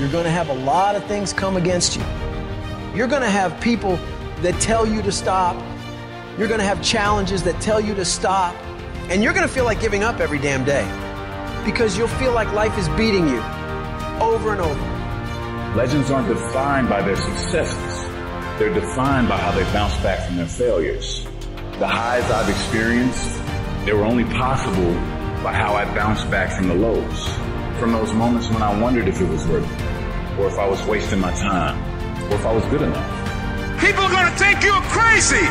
You're going to have a lot of things come against you. You're going to have people that tell you to stop. You're going to have challenges that tell you to stop. And you're going to feel like giving up every damn day because you'll feel like life is beating you over and over. Legends aren't defined by their successes. They're defined by how they bounce back from their failures. The highs I've experienced, they were only possible by how I bounced back from the lows, from those moments when I wondered if it was worth it, or if I was wasting my time, or if I was good enough. People are gonna think you're crazy.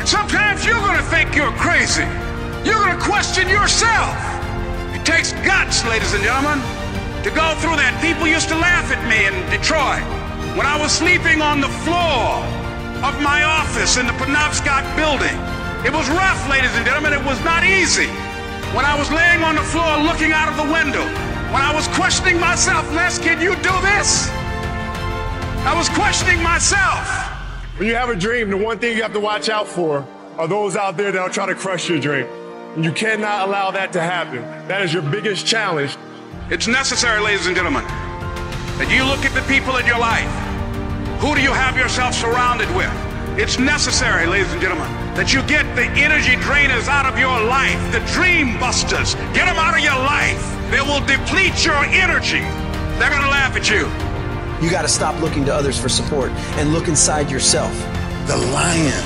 And sometimes you're gonna think you're crazy. You're gonna question yourself. It takes guts, ladies and gentlemen, to go through that. People used to laugh at me in Detroit when I was sleeping on the floor of my office in the Penobscot building. It was rough, ladies and gentlemen. It was not easy. When I was laying on the floor looking out of the window, when I was questioning myself, Les, can you do this? I was questioning myself. When you have a dream, the one thing you have to watch out for are those out there that will try to crush your dream. And you cannot allow that to happen. That is your biggest challenge. It's necessary, ladies and gentlemen, that you look at the people in your life. Who do you have yourself surrounded with? It's necessary, ladies and gentlemen, that you get the energy drainers out of your life, the dream busters. Get them out of your life. They will deplete your energy. They're going to laugh at you. You got to stop looking to others for support and look inside yourself. The lion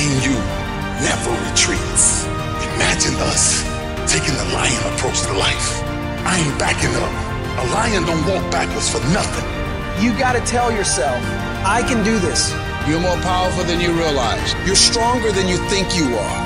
in you never retreats. Imagine us taking the lion approach to life. I ain't backing up. A lion don't walk backwards for nothing. You got to tell yourself, I can do this. You're more powerful than you realize. You're stronger than you think you are.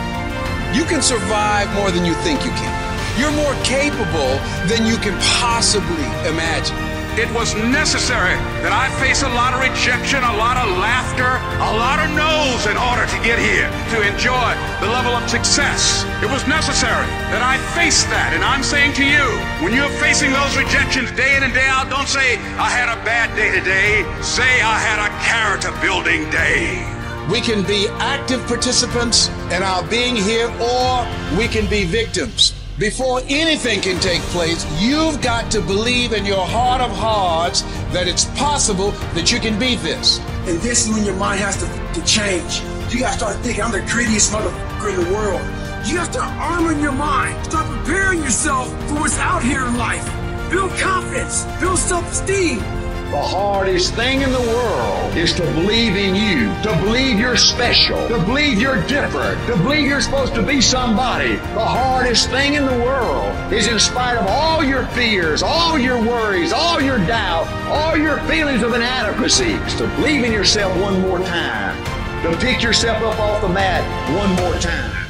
You can survive more than you think you can. You're more capable than you can possibly imagine. It was necessary that I face a lot of rejection, a lot of laughter, a lot of no's in order to get here, to enjoy the level of success. It was necessary that I face that, and I'm saying to you, when you're facing those rejections day in and day out, don't say, I had a bad day today. Say, I had a character building day. We can be active participants in our being here, or we can be victims. Before anything can take place, you've got to believe in your heart of hearts that it's possible that you can beat this. And this is when your mind has to change. You got to start thinking, I'm the greatest motherfucker in the world. You have to armor your mind. Start preparing yourself for what's out here in life. Build confidence. Build self-esteem. The hardest thing in the world is to believe in you, to believe you're special, to believe you're different, to believe you're supposed to be somebody. The hardest thing in the world is, in spite of all your fears, all your worries, all your doubt, all your feelings of inadequacy, is to believe in yourself one more time, to pick yourself up off the mat one more time.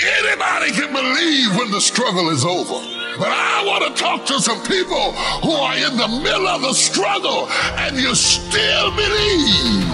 Anybody can believe when the struggle is over. But I want to talk to some people who are in the middle of the struggle and you still believe.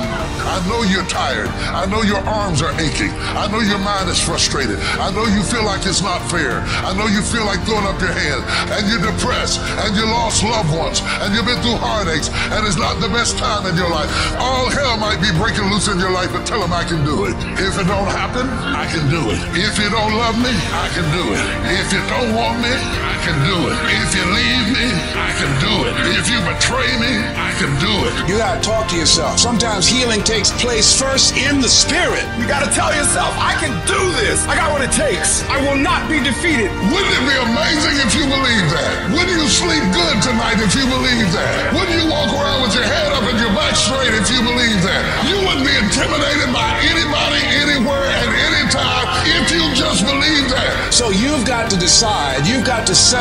I know you're tired. I know your arms are aching. I know your mind is frustrated. I know you feel like it's not fair. I know you feel like throwing up your hands and you're depressed and you lost loved ones and you've been through heartaches and it's not the best time in your life. All hell might be breaking loose in your life, but tell them I can do it. If it don't happen, I can do it. If you don't love me, I can do it. If you don't want me, I can do it. If you leave me, I can do it. If you betray me, I can do it. You gotta talk to yourself. Sometimes healing takes place first in the spirit. You gotta tell yourself, I can do this. I got what it takes. I will not be defeated. Wouldn't it be amazing if you believe that? Wouldn't you sleep good tonight if you believe that? Wouldn't you walk around with your head up and your back straight if you believe that? You wouldn't be intimidated by anybody, anywhere, at any time if you just believe that. So you've got to decide. You've got to say,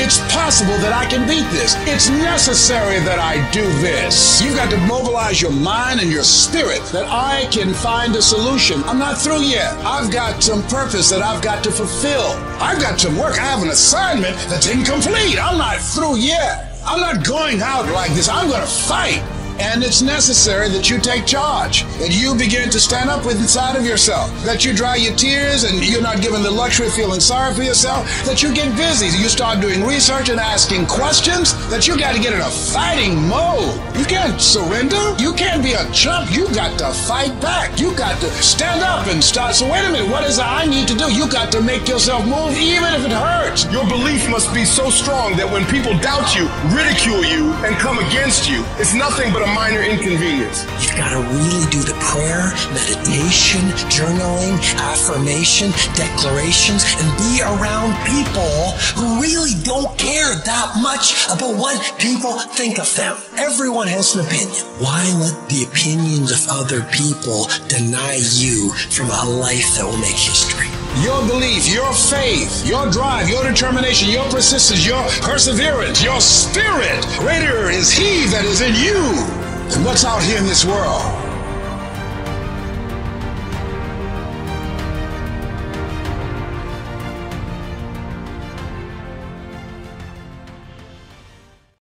it's possible that I can beat this. It's necessary that I do this. You've got to mobilize your mind and your spirit that I can find a solution. I'm not through yet. I've got some purpose that I've got to fulfill. I've got some work. I have an assignment that's incomplete. I'm not through yet. I'm not going out like this. I'm going to fight. And it's necessary that you take charge, that you begin to stand up with inside of yourself, that you dry your tears and you're not given the luxury of feeling sorry for yourself, that you get busy, you start doing research and asking questions, that you got to get in a fighting mode. You can't surrender. You can't be a chump. You got to fight back. You got to stand up and start. So wait a minute, what is it I need to do? You got to make yourself move even if it hurts. Your belief must be so strong that when people doubt you, ridicule you, and come against you, it's nothing but a minor inconvenience. You've got to really do the prayer, meditation, journaling, affirmation, declarations, and be around people who really don't care that much about what people think of them. Everyone has an opinion. Why let the opinions of other people deny you from a life that will make history? Your belief, your faith, your drive, your determination, your persistence, your perseverance, your spirit. Greater is He that is in you than what's out here in this world.